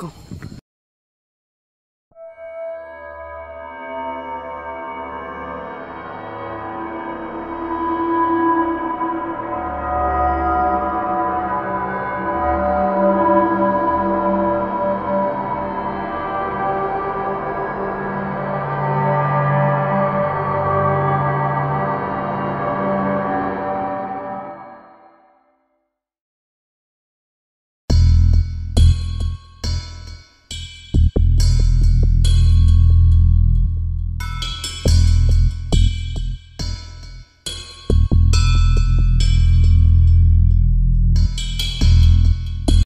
go.